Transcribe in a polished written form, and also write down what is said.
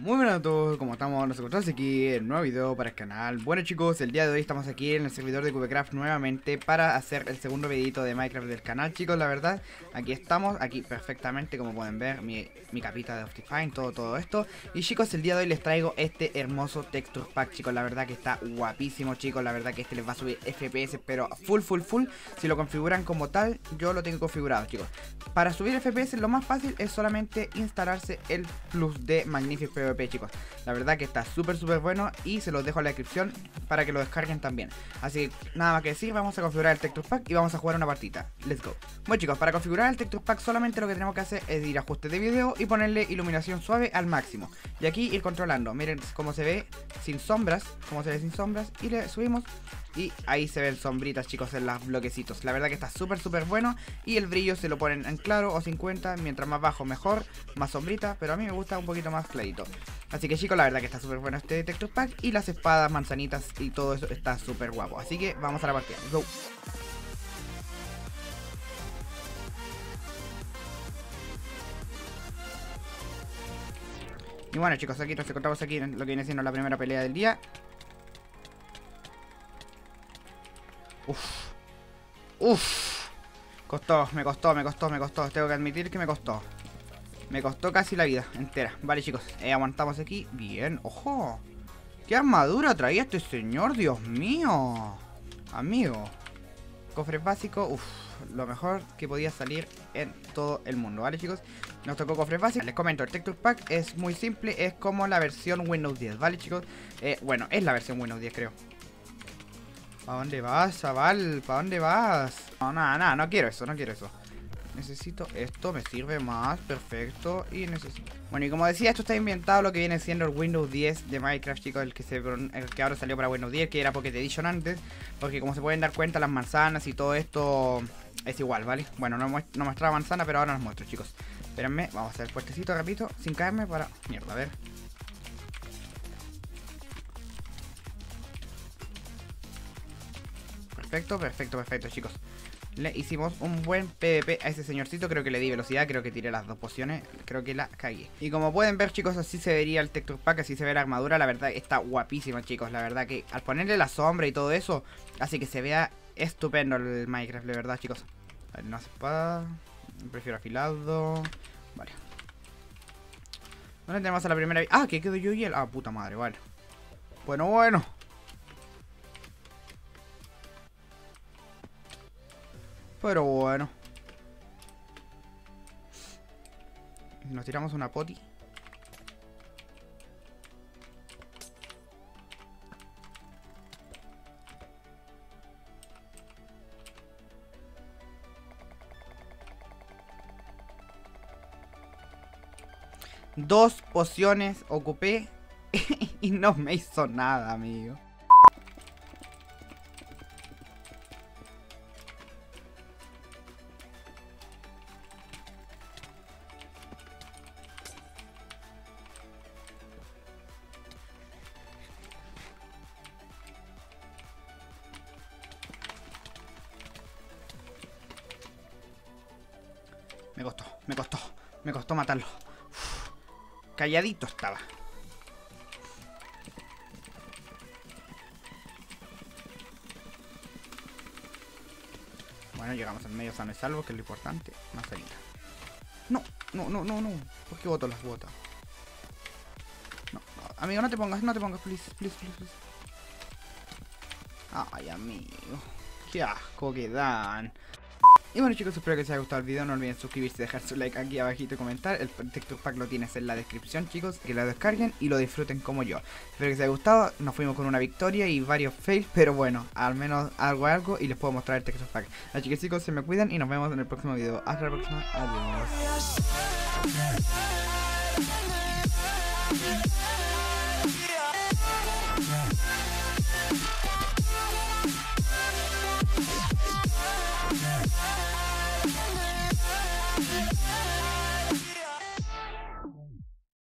Muy buenas a todos, ¿cómo estamos? Nos encontramos aquí en un nuevo video para el canal. Bueno chicos, el día de hoy estamos aquí en el servidor de Cubecraft nuevamente para hacer el segundo videito de Minecraft del canal. Chicos, la verdad, aquí estamos, aquí perfectamente como pueden ver, mi capita de Optifine, todo esto. Y chicos, el día de hoy les traigo este hermoso Texture Pack, chicos, la verdad que está guapísimo, chicos. La verdad que este les va a subir FPS, pero full. Si lo configuran como tal, yo lo tengo configurado, chicos. Para subir FPS lo más fácil es solamente instalarse el plus de Magnific PvP. Chicos, la verdad que está súper bueno y se los dejo en la descripción para que lo descarguen también. Así que nada más que decir, vamos a configurar el Texture Pack y vamos a jugar una partita. Let's go. Bueno chicos, para configurar el Texture Pack solamente lo que tenemos que hacer es ir a ajustes de video y ponerle iluminación suave al máximo. Y aquí ir controlando, miren cómo se ve sin sombras, y le subimos. Y ahí se ven sombritas chicos en los bloquecitos. La verdad que está súper bueno. Y el brillo se lo ponen en claro o 50. Mientras más bajo mejor, más sombrita. Pero a mí me gusta un poquito más clarito. Así que chicos, la verdad que está súper bueno este Texture Pack. Y las espadas, manzanitas y todo eso está súper guapo. Así que vamos a la partida, go. Y bueno chicos, aquí nos encontramos aquí en lo que viene siendo la primera pelea del día. Costó, me costó. Tengo que admitir que me costó. Me costó casi la vida entera. Vale chicos, aguantamos aquí. Bien, ojo. Qué armadura traía este señor, Dios mío. Amigo. Cofre básico, lo mejor que podía salir en todo el mundo, ¿vale chicos? Nos tocó cofre básico. Les comento, el Texture Pack es muy simple. Es como la versión Windows 10, ¿vale chicos? Bueno, es la versión Windows 10 creo. ¿Para dónde vas, chaval? ¿Para dónde vas? No, nada, no quiero eso, Necesito esto, me sirve más, perfecto. Y necesito... Bueno, y como decía, esto está inventado lo que viene siendo el Windows 10 de Minecraft, chicos. El que ahora salió para Windows 10, que era Pocket Edition antes. Porque como se pueden dar cuenta, las manzanas y todo esto es igual, ¿vale? Bueno, no mostraba manzana, pero ahora las muestro, chicos. Espérenme, vamos a hacer el puertecito, repito, sin caerme para... Mierda, a ver... Perfecto, chicos. Le hicimos un buen PvP a ese señorcito. Creo que le di velocidad, creo que tiré las dos pociones. Creo que la cagué. Y como pueden ver, chicos, así se vería el Texture Pack, así se ve la armadura. La verdad está guapísima, chicos. La verdad que al ponerle la sombra y todo eso, hace que se vea estupendo el Minecraft, de verdad, chicos. Vale, no hace espada. Prefiero afilado. Vale. ¿Dónde tenemos a la primera? Ah, que quedo yo y él. Ah, puta madre, vale. Bueno. Pero bueno. Nos tiramos una poti. Dos pociones ocupé y no me hizo nada, amigo. Me costó matarlo. Uf, calladito estaba. Bueno, llegamos al medio sano y salvo, que es lo importante. Manzanita. No. ¿Por qué boto las botas? No, amigo, no te pongas, please. Ay, amigo. Qué asco que dan. Y bueno chicos, espero que les haya gustado el video, no olviden suscribirse, dejar su like aquí abajito y comentar. El Texture Pack lo tienes en la descripción chicos, que lo descarguen y lo disfruten como yo. Espero que les haya gustado, nos fuimos con una victoria y varios fails, pero bueno, al menos algo y les puedo mostrar el Texture Pack. Así que chicos, se me cuidan y nos vemos en el próximo video. Hasta la próxima, adiós.